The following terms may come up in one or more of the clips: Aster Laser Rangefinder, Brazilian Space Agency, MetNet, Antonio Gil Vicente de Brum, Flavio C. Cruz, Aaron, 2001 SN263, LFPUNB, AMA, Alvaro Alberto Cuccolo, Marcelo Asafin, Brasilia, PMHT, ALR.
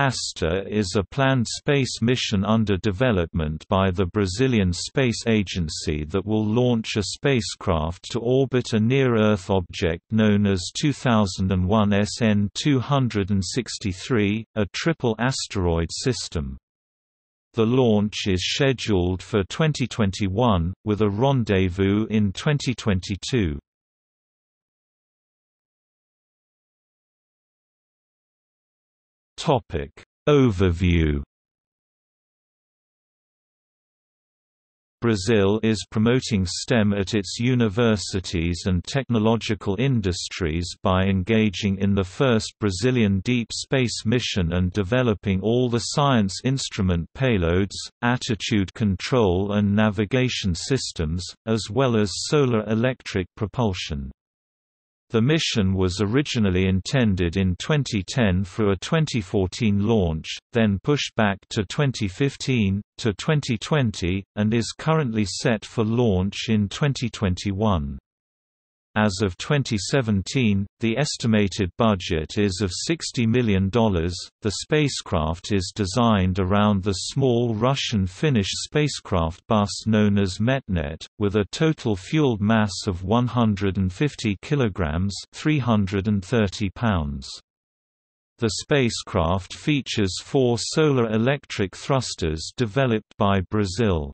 Aster is a planned space mission under development by the Brazilian Space Agency that will launch a spacecraft to orbit a near-Earth object known as 2001 SN263, a triple asteroid system. The launch is scheduled for 2021, with a rendezvous in 2022. Overview. Brazil is promoting STEM at its universities and technological industries by engaging in the first Brazilian deep space mission and developing all the science instrument payloads, attitude control and navigation systems, as well as solar electric propulsion. The mission was originally intended in 2010 for a 2014 launch, then pushed back to 2015, to 2020, and is currently set for launch in 2021. As of 2017, the estimated budget is of $60 million. The spacecraft is designed around the small Russian-Finnish spacecraft bus known as MetNet, with a total fueled mass of 150 kilograms (330 pounds). The spacecraft features four solar electric thrusters developed by Brazil.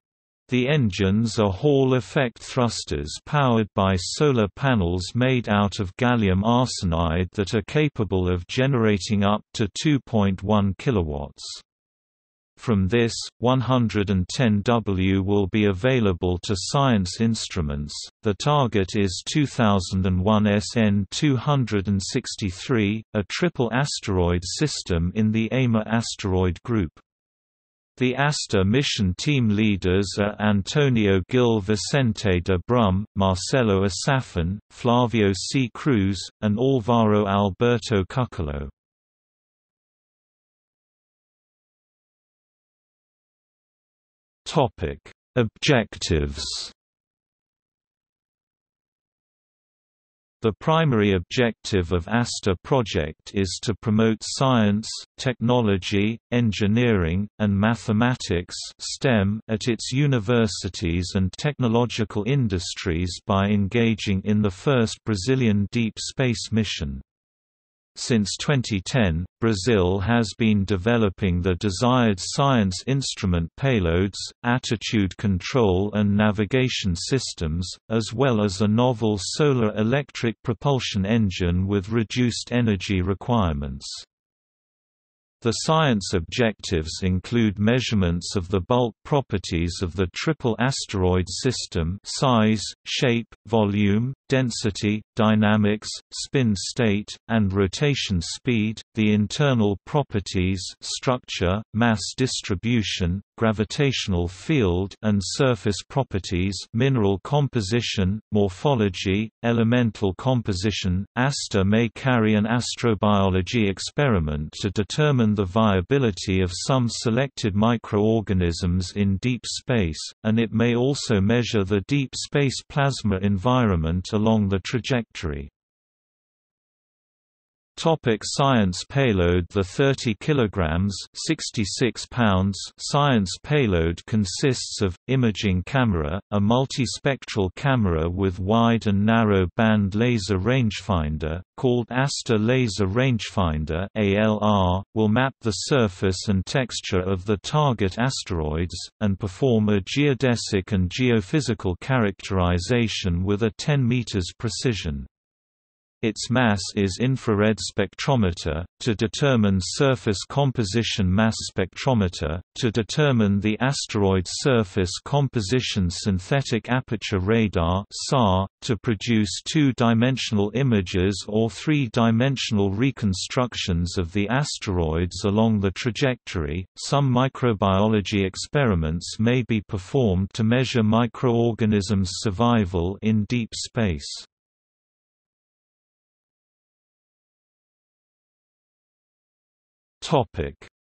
The engines are Hall-effect thrusters powered by solar panels made out of gallium arsenide that are capable of generating up to 2.1 kilowatts. From this, 110W will be available to science instruments. The target is 2001 SN263, a triple asteroid system in the AMA asteroid group. The Aster mission team leaders are Antonio Gil Vicente de Brum, Marcelo Asafin, Flavio C. Cruz, and Alvaro Alberto Cuccolo. Objectives. The primary objective of Aster project is to promote science, technology, engineering, and mathematics (STEM) at its universities and technological industries by engaging in the first Brazilian deep space mission. Since 2010, Brazil has been developing the desired science instrument payloads, attitude control and navigation systems, as well as a novel solar electric propulsion engine with reduced energy requirements. The science objectives include measurements of the bulk properties of the triple asteroid system: size, shape, volume, density, dynamics, spin state, and rotation speed, the internal properties: structure, mass distribution, gravitational field and surface properties, mineral composition, morphology, elemental composition. Aster may carry an astrobiology experiment to determine the viability of some selected microorganisms in deep space, and it may also measure the deep space plasma environment along the trajectory. Science payload. The 30 kg (66 pounds) science payload consists of, imaging camera, a multispectral camera with wide and narrow band laser rangefinder, called Aster Laser Rangefinder (ALR), will map the surface and texture of the target asteroids, and perform a geodesic and geophysical characterization with a 10 meters precision. Its mass is infrared spectrometer, to determine surface composition. Mass spectrometer, to determine the asteroid surface composition. Synthetic aperture radar, SAR, to produce two-dimensional images or three-dimensional reconstructions of the asteroids along the trajectory. Some microbiology experiments may be performed to measure microorganisms' survival in deep space.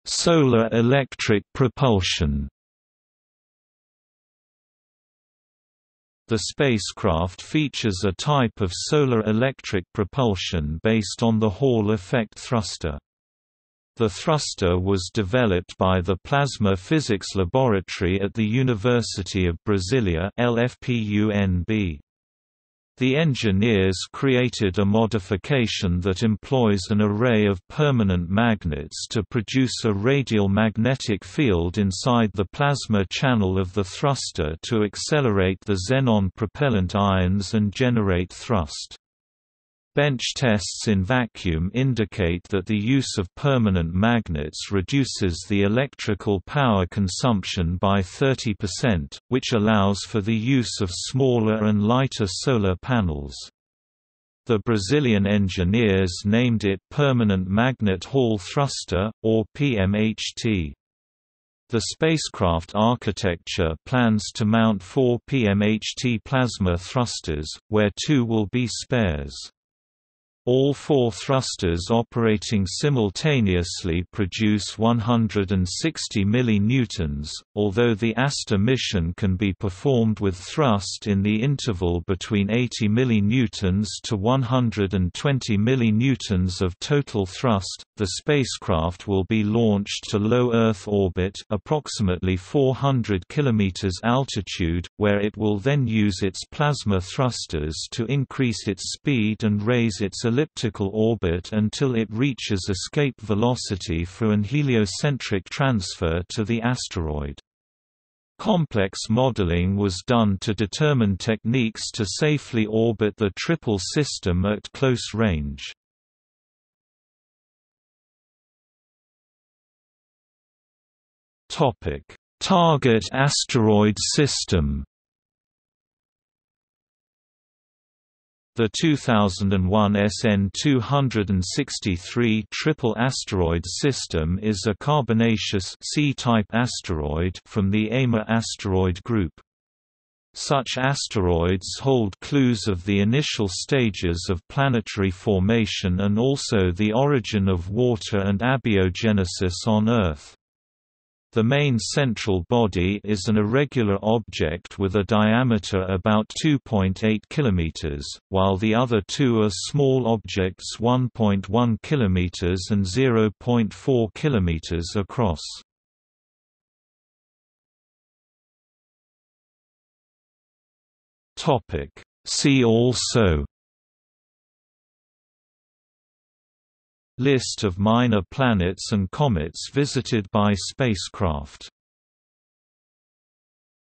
Solar electric propulsion. The spacecraft features a type of solar electric propulsion based on the Hall effect thruster. The thruster was developed by the Plasma Physics Laboratory at the University of Brasilia (LFPUNB). The engineers created a modification that employs an array of permanent magnets to produce a radial magnetic field inside the plasma channel of the thruster to accelerate the xenon propellant ions and generate thrust. Bench tests in vacuum indicate that the use of permanent magnets reduces the electrical power consumption by 30%, which allows for the use of smaller and lighter solar panels. The Brazilian engineers named it Permanent Magnet Hall Thruster, or PMHT. The spacecraft architecture plans to mount 4 PMHT plasma thrusters, where 2 will be spares. All 4 thrusters operating simultaneously produce 160 millinewtons, although the Aster mission can be performed with thrust in the interval between 80 millinewtons to 120 millinewtons of total thrust. The spacecraft will be launched to low Earth orbit, approximately 400 kilometers altitude, where it will then use its plasma thrusters to increase its speed and raise its elliptical orbit until it reaches escape velocity for an heliocentric transfer to the asteroid. Complex modeling was done to determine techniques to safely orbit the triple system at close range. Topic: Target asteroid system. The 2001 SN263 triple asteroid system is a carbonaceous C-type asteroid from the AMA asteroid group. Such asteroids hold clues of the initial stages of planetary formation and also the origin of water and abiogenesis on Earth. The main central body is an irregular object with a diameter about 2.8 km, while the other 2 are small objects 1.1 km and 0.4 km across. See also: List of minor planets and comets visited by spacecraft.